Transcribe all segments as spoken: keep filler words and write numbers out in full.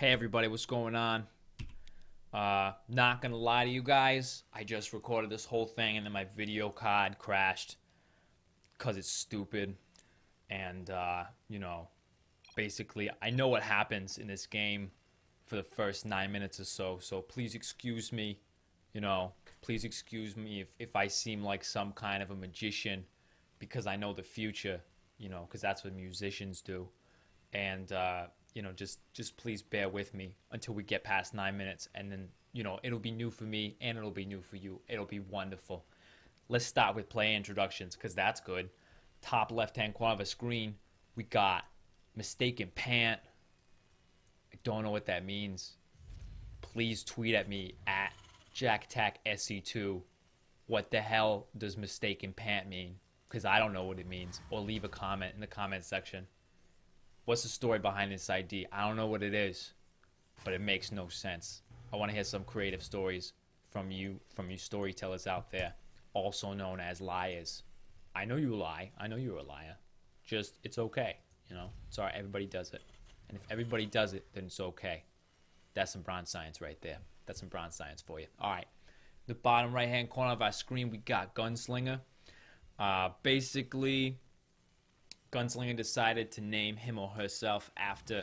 Hey everybody, what's going on? Uh, not gonna lie to you guys, I just recorded this whole thing and then my video card crashed because it's stupid. And uh, you know, basically I know what happens in this game for the first nine minutes or so, so please excuse me, you know, please excuse me if, if I seem like some kind of a magician, because I know the future, you know, because that's what musicians do. And uh, you know, just just please bear with me until we get past nine minutes, and then, you know, it'll be new for me and it'll be new for you. It'll be wonderful. Let's start with player introductions, because that's good. Top left-hand corner of a screen, we got Mistaken Pant. I don't know what that means. Please tweet at me at Jack Tac S C two. What the hell does Mistaken Pant mean? Because I don't know what it means. Or leave a comment in the comment section. What's the story behind this I D? I don't know what it is, but it makes no sense. I want to hear some creative stories from you, from you storytellers out there, also known as liars. I know you lie. I know you're a liar. Just, it's okay. You know, it's all right. Everybody does it. And if everybody does it, then it's okay. That's some bronze science right there. That's some bronze science for you. All right. The bottom right-hand corner of our screen, we got Gunslinger. Uh, basically, Gunslinger decided to name him or herself after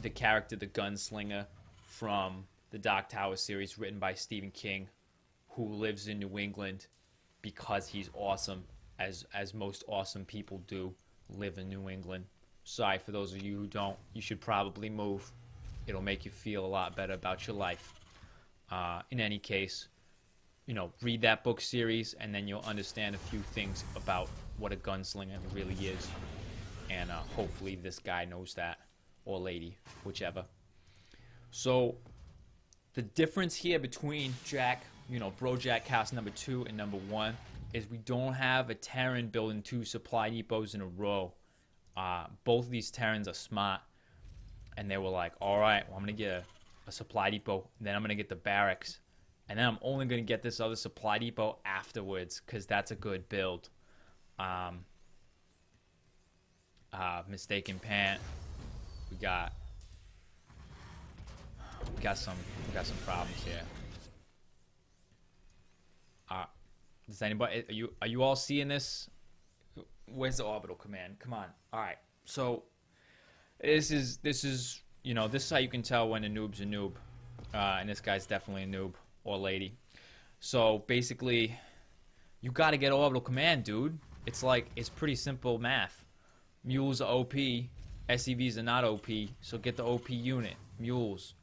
the character, the Gunslinger, from the Dark Tower series written by Stephen King, who lives in New England because he's awesome. as as most awesome people do, live in New England. Sorry for those of you who don't, you should probably move. It'll make you feel a lot better about your life. Uh, in any case, you know, read that book series and then you'll understand a few things about what a gunslinger really is. And uh, hopefully this guy knows that, or lady, whichever. So the difference here between Jack, you know, BroJaK house number two and number one, is we don't have a Terran building two supply depots in a row. Uh, both of these Terrans are smart, and they were like, all right, well, I'm going to get a, a supply depot, and then I'm going to get the barracks, and then I'm only going to get this other supply depot afterwards, because that's a good build. Um, uh, Mistaken Pant. We got, we got some, we got some problems here. Uh, Does anybody, are you, are you all seeing this? Where's the orbital command? Come on. All right. So this is, this is, you know, this is how you can tell when a noob's a noob. Uh, and this guy's definitely a noob or lady. So basically, you got to get orbital command, dude. It's like, it's pretty simple math. Mules are O P. S C Vs are not O P. So get the O P unit. Mules.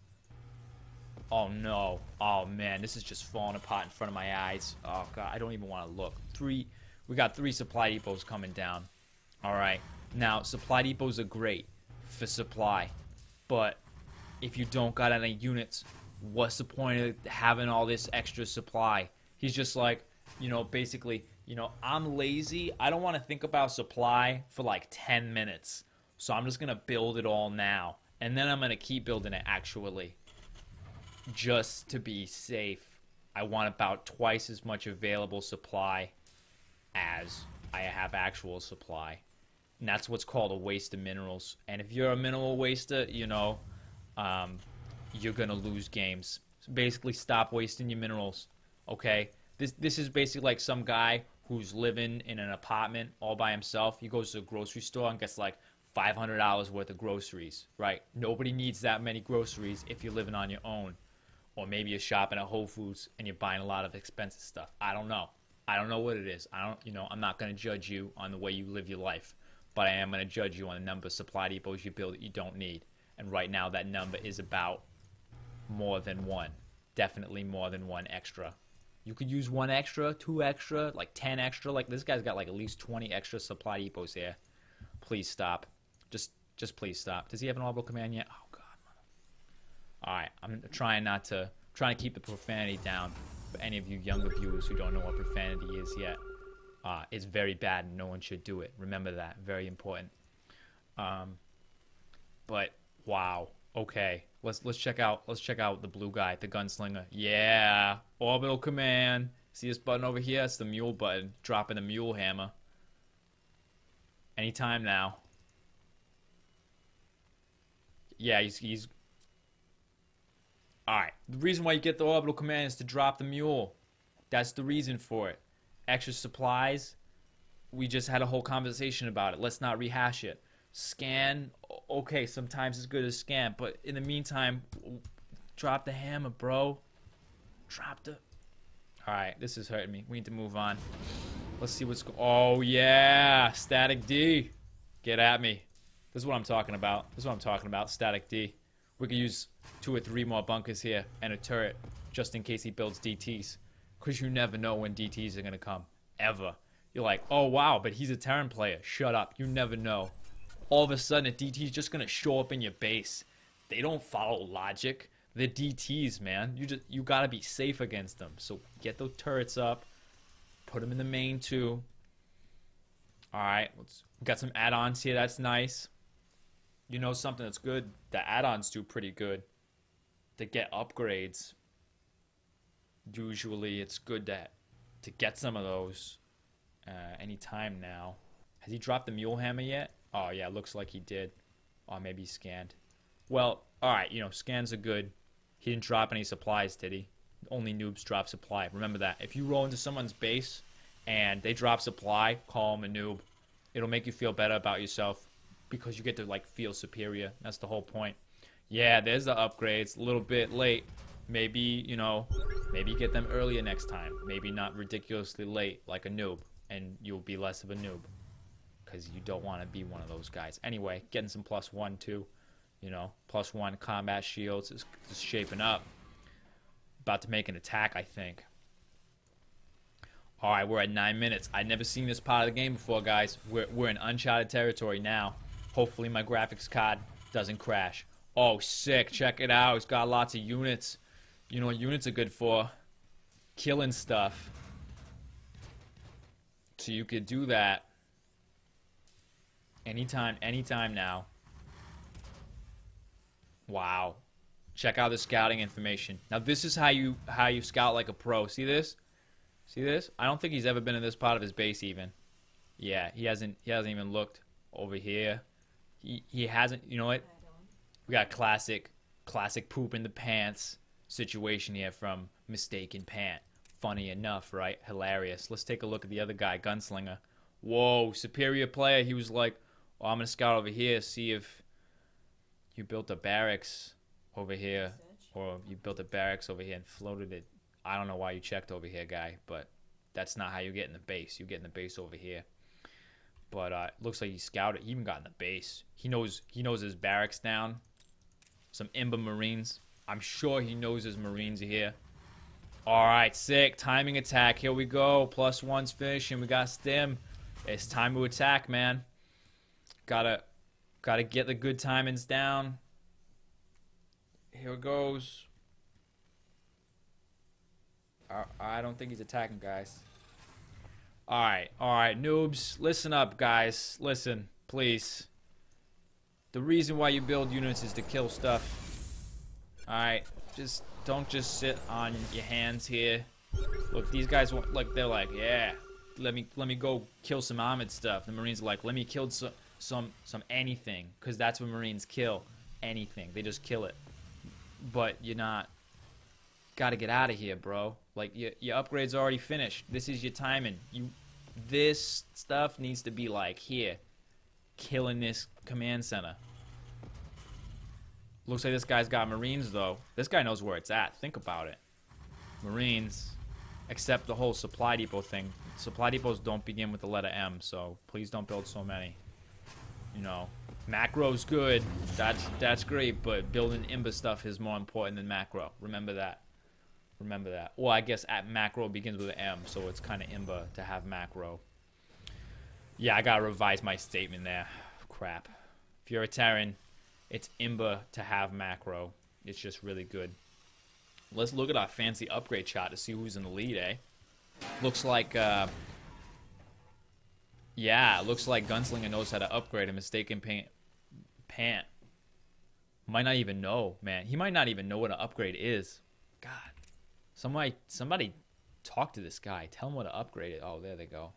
Oh no, oh man, this is just falling apart in front of my eyes. Oh god, I don't even want to look. Three, we got three supply depots coming down. Alright, now supply depots are great for supply, but if you don't got any units, what's the point of having all this extra supply? He's just like, you know, basically, you know, I'm lazy, I don't want to think about supply for like ten minutes, so I'm just going to build it all now, and then I'm going to keep building it actually. Just to be safe, I want about twice as much available supply as I have actual supply. And that's what's called a waste of minerals. And if you're a mineral waster, you know, um, you're going to lose games. So basically, stop wasting your minerals, okay? This, this is basically like some guy who's living in an apartment all by himself. He goes to a grocery store and gets like five hundred dollars worth of groceries, right? Nobody needs that many groceries if you're living on your own. Or maybe you're shopping at Whole Foods and you're buying a lot of expensive stuff. I don't know. I don't know what it is. I don't, you know, I'm not going to judge you on the way you live your life, but I am going to judge you on the number of supply depots you build that you don't need. And right now that number is about more than one. Definitely more than one extra. You could use one extra, two extra, like ten extra. Like this guy's got like at least twenty extra supply depots here. Please stop. Just, just please stop. Does he have an orbital command yet? Oh, God. All right, I'm trying not to, trying to keep the profanity down for any of you younger viewers who don't know what profanity is yet. Uh, it's very bad and no one should do it. Remember that, very important. Um, but wow, okay. Let's let's check out let's check out the blue guy, the gunslinger. Yeah, orbital command. See this button over here? It's the mule button. Dropping the mule hammer. Anytime now. Yeah, he's he's. Alright, the reason why you get the orbital command is to drop the mule. That's the reason for it. Extra supplies, we just had a whole conversation about it. Let's not rehash it. Scan, okay, sometimes it's good to scan, but in the meantime, drop the hammer, bro. Drop the... Alright, this is hurting me. We need to move on. Let's see what's going on. Oh, yeah! Static D! Get at me. This is what I'm talking about. This is what I'm talking about. Static D. We could use two or three more bunkers here and a turret just in case he builds D Ts. Because you never know when D Ts are going to come. Ever. You're like, oh, wow, but he's a Terran player. Shut up. You never know. All of a sudden, a D T is just going to show up in your base. They don't follow logic. The D Ts, man, you just you gotta be safe against them. So get those turrets up, put them in the main too. All right, let's we got some add-ons here. That's nice. You know something that's good? The add-ons do pretty good. To get upgrades, usually it's good to to get some of those uh, anytime now. Has he dropped the mule hammer yet? Oh yeah, looks like he did. Or maybe he scanned. Well, all right, you know scans are good. He didn't drop any supplies, did he? Only noobs drop supply. Remember that. If you roll into someone's base and they drop supply, call them a noob. It'll make you feel better about yourself because you get to, like, feel superior. That's the whole point. Yeah, there's the upgrades. A little bit late. Maybe, you know, maybe get them earlier next time. Maybe not ridiculously late like a noob, and you'll be less of a noob because you don't want to be one of those guys. Anyway, getting some plus one, too. You know, plus one combat shields is, is shaping up. About to make an attack, I think. All right, we're at nine minutes. I've never seen this part of the game before, guys. We're, we're in uncharted territory now. Hopefully my graphics card doesn't crash. Oh, sick. Check it out. It's got lots of units. You know what units are good for? Killing stuff. So you could do that anytime, anytime now. Wow. Check out the scouting information. Now this is how you how you scout like a pro. See this? See this? I don't think he's ever been in this part of his base even. Yeah, he hasn't he hasn't even looked over here. He he hasn't, you know what? We got a classic classic poop in the pants situation here from Mistaken Pant. Funny enough, right? Hilarious. Let's take a look at the other guy, Gunslinger. Whoa, superior player. He was like, "Oh, I'm going to scout over here, see if you built a barracks over here, or you built a barracks over here and floated it." I don't know why you checked over here, guy, but that's not how you get in the base. You get in the base over here. But uh, it looks like he scouted. He even got in the base. He knows he knows his barracks down. Some Imba Marines. I'm sure he knows his Marines are here. All right, sick. Timing attack. Here we go. Plus one's finishing. We got stim. It's time to attack, man. Gotta... Gotta get the good timings down. Here it goes. I, I don't think he's attacking, guys. Alright, alright, noobs. Listen up, guys. Listen, please. The reason why you build units is to kill stuff. Alright, just don't just sit on your hands here. Look, these guys want, like, they're like, yeah, let me let me go kill some armored stuff. The Marines are like, let me kill some some some anything, because that's what Marines kill. Anything, they just kill it. But you're not, gotta get out of here, bro. Like, your, your upgrade's already finished. This is your timing. You, this stuff needs to be like here, killing this command center. Looks like this guy's got Marines though. This guy knows where it's at. Think about it. Marines, except the whole supply depot thing. Supply depots don't begin with the letter M, so please don't build so many. You know, macro's good. That's that's great, but building Imba stuff is more important than macro. Remember that. Remember that. Well, I guess at macro begins with an M, so it's kind of Imba to have macro. Yeah, I gotta revise my statement there. Crap. If you're a Terran, it's Imba to have macro. It's just really good. Let's look at our fancy upgrade chart to see who's in the lead, eh? Looks like... Uh, Yeah, looks like Gunslinger knows how to upgrade a Mistaken paint, Pant. Might not even know, man. He might not even know what an upgrade is. God. Somebody, somebody talk to this guy. Tell him what to upgrade it. Oh, there they go.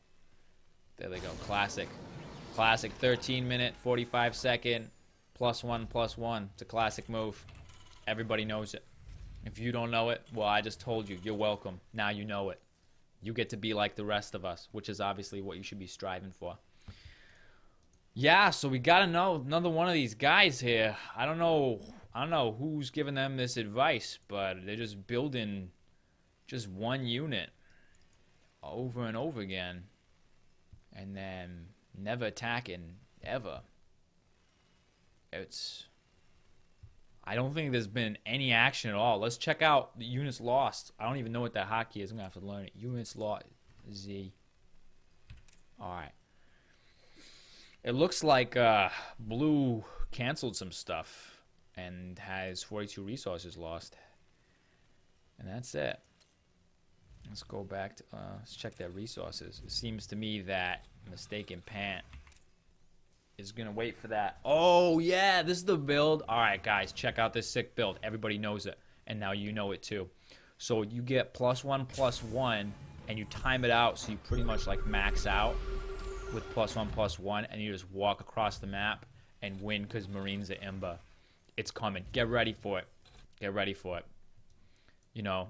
There they go. Classic. Classic. thirteen minute, forty-five second. Plus one, plus one. It's a classic move. Everybody knows it. If you don't know it, well, I just told you. You're welcome. Now you know it. You get to be like the rest of us, which is obviously what you should be striving for. Yeah, so we got to know another one of these guys here. I don't know. I don't know who's giving them this advice, but they're just building just one unit over and over again. And then never attacking ever. It's... I don't think there's been any action at all. Let's check out the units lost. I don't even know what that hotkey is. I'm going to have to learn it. Units lost. Z. Alright. It looks like uh, Blue canceled some stuff and has forty-two resources lost. And that's it. Let's go back to... Uh, let's check their resources. It seems to me that Mistaken Pant... is gonna wait for that. Oh yeah, this is the build. All right guys, check out this sick build. Everybody knows it, and now you know it too. So you get plus one plus one and you time it out, so you pretty much like max out with plus one plus one, and you just walk across the map and win, because Marines are Imba. It's coming. Get ready for it. Get ready for it. You know,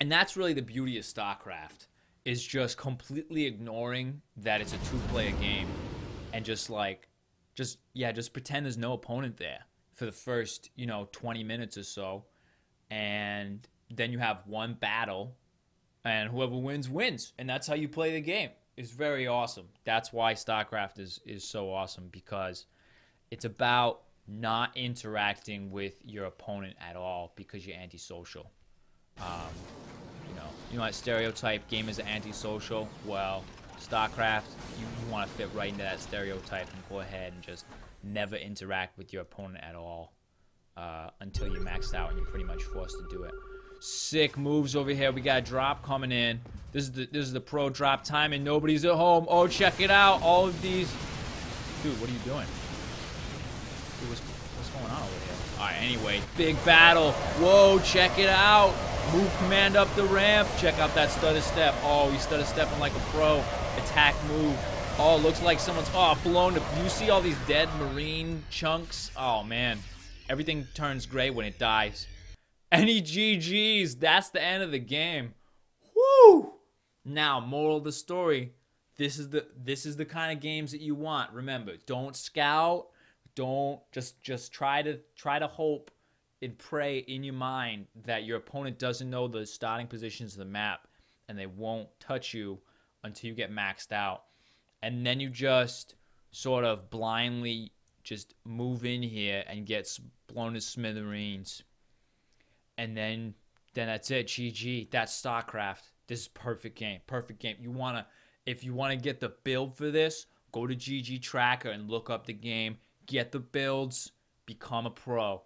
and that's really the beauty of StarCraft, is just completely ignoring that it's a two-player game. And just like, just, yeah, just pretend there's no opponent there for the first, you know, twenty minutes or so. And then you have one battle, and whoever wins, wins. And that's how you play the game. It's very awesome. That's why StarCraft is, is so awesome, because it's about not interacting with your opponent at all because you're antisocial. Um, you know, you know that stereotype, gamers are antisocial? Well... StarCraft, you, you want to fit right into that stereotype and go ahead and just never interact with your opponent at all uh, until you're maxed out and you're pretty much forced to do it. Sick moves over here. We got a drop coming in. This is the this is the pro drop time, and nobody's at home. Oh, check it out. All of these. Dude, what are you doing? Dude, what's, what's going on over here? All right, anyway, big battle. Whoa, check it out. Move command up the ramp. Check out that stutter step. Oh, he's stutter stepping like a pro. Attack move. Oh, looks like someone's oh blown up. You see all these dead Marine chunks? Oh man, everything turns gray when it dies. Any G Gs? That's the end of the game. Woo! Now, moral of the story: this is the this is the kind of games that you want. Remember, don't scout. Don't just just try to try to hope and pray in your mind that your opponent doesn't know the starting positions of the map, and they won't touch you until you get maxed out. And then you just sort of blindly just move in here and get blown to smithereens. And then then that's it. G G. That's StarCraft. This is perfect game. Perfect game. You want to, if you want to get the build for this, go to G G Tracker and look up the game. Get the builds. Become a pro.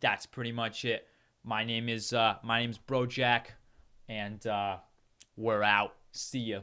That's pretty much it. My name is uh my name's BroJaK, and uh we're out. See ya.